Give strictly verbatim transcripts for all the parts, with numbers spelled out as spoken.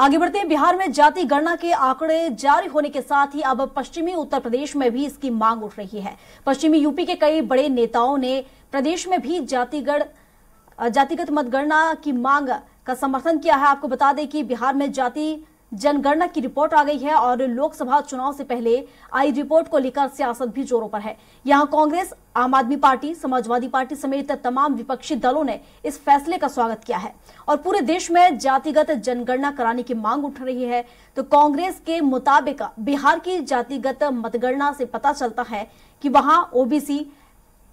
आगे बढ़ते हैं। बिहार में जाति गणना के आंकड़े जारी होने के साथ ही अब पश्चिमी उत्तर प्रदेश में भी इसकी मांग उठ रही है। पश्चिमी यूपी के कई बड़े नेताओं ने प्रदेश में भी जातिगण जातिगत मतगणना की मांग का समर्थन किया है। आपको बता दें कि बिहार में जाति जनगणना की रिपोर्ट आ गई है और लोकसभा चुनाव से पहले आई रिपोर्ट को लेकर सियासत भी जोरों पर है। यहां कांग्रेस, आम आदमी पार्टी, समाजवादी पार्टी समेत तमाम विपक्षी दलों ने इस फैसले का स्वागत किया है और पूरे देश में जातिगत जनगणना कराने की मांग उठ रही है। तो कांग्रेस के मुताबिक बिहार की जातिगत मतगणना से पता चलता है कि वहां OBC,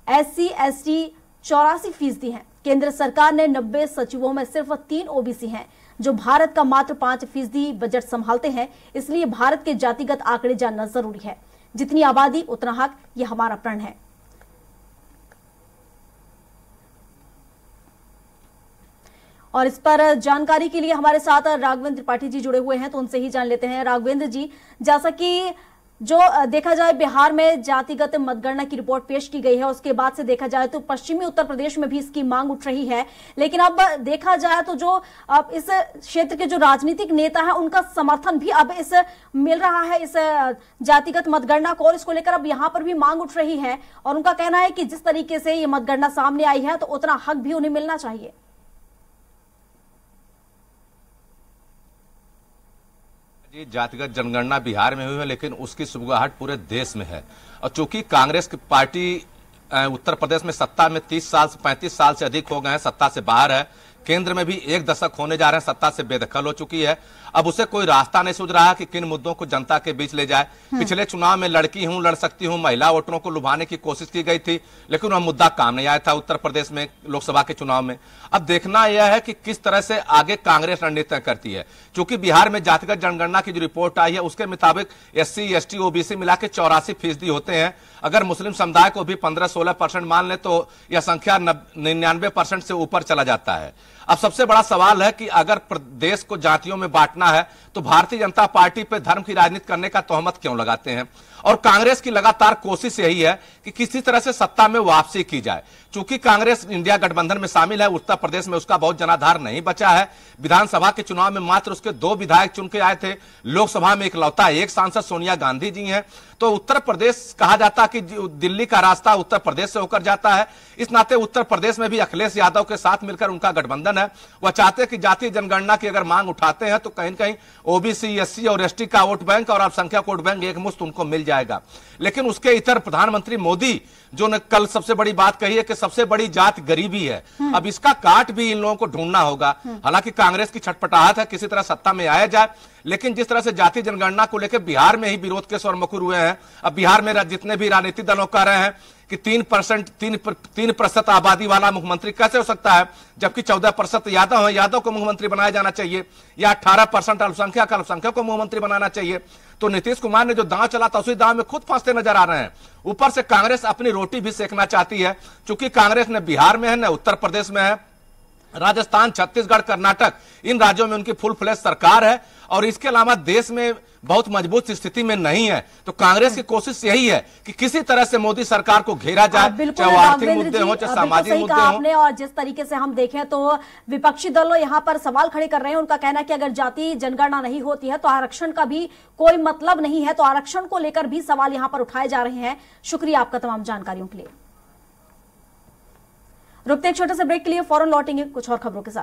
S C, S T चौरासी फीसदी है। केंद्र सरकार ने नब्बे सचिवों में सिर्फ तीन ओबीसी हैं, जो भारत का मात्र पांच फीसदी बजट संभालते हैं। इसलिए भारत के जातिगत आंकड़े जानना जरूरी है। जितनी आबादी उतना हक, यह हमारा प्रण है। और इस पर जानकारी के लिए हमारे साथ राघवेंद्र त्रिपाठी जी जुड़े हुए हैं, तो उनसे ही जान लेते हैं। राघवेंद्र जी, जैसा कि जो देखा जाए बिहार में जातिगत मतगणना की रिपोर्ट पेश की गई है, उसके बाद से देखा जाए तो पश्चिमी उत्तर प्रदेश में भी इसकी मांग उठ रही है, लेकिन अब देखा जाए तो जो अब इस क्षेत्र के जो राजनीतिक नेता हैं उनका समर्थन भी अब इस मिल रहा है इस जातिगत मतगणना को, और इसको लेकर अब यहाँ पर भी मांग उठ रही है और उनका कहना है कि जिस तरीके से ये मतगणना सामने आई है तो उतना हक भी उन्हें मिलना चाहिए। जी, जातिगत जनगणना बिहार में हुई है, लेकिन उसकी सुगबुगाहट पूरे देश में है। और चूंकि कांग्रेस की पार्टी उत्तर प्रदेश में सत्ता में तीस साल से पैंतीस साल से अधिक हो गए हैं, सत्ता से बाहर है, केंद्र में भी एक दशक होने जा रहे हैं, सत्ता से बेदखल हो चुकी है। अब उसे कोई रास्ता नहीं सूझ रहा है कि किन मुद्दों को जनता के बीच ले जाए। पिछले चुनाव में लड़की हूं लड़ सकती हूं महिला वोटरों को लुभाने की कोशिश की गई थी, लेकिन वह मुद्दा काम नहीं आया था उत्तर प्रदेश में लोकसभा के चुनाव में। अब देखना यह है कि किस तरह से आगे कांग्रेस रणनीति करती है। चूंकि बिहार में जातिगत जनगणना की जो रिपोर्ट आई है उसके मुताबिक S C S T OBC मिला के चौरासी फीसदी होते हैं। अगर मुस्लिम समुदाय को भी पंद्रह सोलह परसेंट मान ले तो यह संख्या निन्यानवे परसेंट से ऊपर चला जाता है। अब सबसे बड़ा सवाल है कि अगर प्रदेश को जातियों में बांटना है तो भारतीय जनता पार्टी पर धर्म की राजनीति करने का तोहमत क्यों लगाते हैं। और कांग्रेस की लगातार कोशिश यही है कि किसी तरह से सत्ता में वापसी की जाए। चूंकि कांग्रेस इंडिया गठबंधन में शामिल है, उत्तर प्रदेश में उसका बहुत जनाधार नहीं बचा है। विधानसभा के चुनाव में मात्र उसके दो विधायक चुन के आए थे, लोकसभा में इकलौता एक सांसद सोनिया गांधी जी हैं। तो उत्तर प्रदेश कहा जाता कि दिल्ली का रास्ता उत्तर प्रदेश से होकर जाता है। इस नाते उत्तर प्रदेश में भी अखिलेश यादव के साथ मिलकर उनका गठबंधन है। वह चाहते हैं कि जातीय जनगणना की अगर मांग उठाते हैं तो कहीं कहीं ओबीसी, एससी और एसटी का वोट बैंक और अल्पसंख्यक वोट बैंक एकमुश्त उनको मिल जाएगा। लेकिन उसके इतर प्रधानमंत्री मोदी जो ने कल सबसे बड़ी बात कही है कि सबसे बड़ी जात गरीबी है। अब इसका काट भी इन लोगों को ढूंढना होगा। हालांकि कांग्रेस की छटपटाहट है किसी तरह सत्ता में आया जाए, लेकिन जिस तरह से जातीय जनगणना को लेकर बिहार में ही विरोध के स्वर मुखर हुए हैं। अब बिहार में जितने भी राजनीतिक दलों कह रहे हैं कि तीन परसेंट तीन तीन प्रतिशत आबादी वाला मुख्यमंत्री कैसे हो सकता है, जबकि चौदह प्रतिशत यादव है, यादव को मुख्यमंत्री बनाया जाना चाहिए, या अठारह परसेंट अल्पसंख्यक अल्पसंख्यक को मुख्यमंत्री बनाना चाहिए। तो नीतीश कुमार ने जो दांव चला था उसी दांव में खुद फंसते नजर आ रहे हैं। ऊपर से कांग्रेस अपनी रोटी भी सेकना चाहती है। चूंकि कांग्रेस न बिहार में है, न उत्तर प्रदेश में है, राजस्थान, छत्तीसगढ़, कर्नाटक इन राज्यों में उनकी फुल फ्लैश सरकार है और इसके अलावा देश में बहुत मजबूत स्थिति में नहीं है। तो कांग्रेस की कोशिश यही है कि किसी तरह से मोदी सरकार को घेरा जाए, चाहे आर्थिक मुद्दे हो चाहे सामाजिक मुद्दे हो। और जिस तरीके से हम देखें तो विपक्षी दलों यहाँ पर सवाल खड़े कर रहे हैं। उनका कहना है कि अगर जाति जनगणना नहीं होती है तो आरक्षण का भी कोई मतलब नहीं है। तो आरक्षण को लेकर भी सवाल यहाँ पर उठाए जा रहे हैं। शुक्रिया आपका तमाम जानकारियों के लिए। रुकते एक छोटे से ब्रेक के लिए, फौरन लौटेंगे कुछ और खबरों के साथ।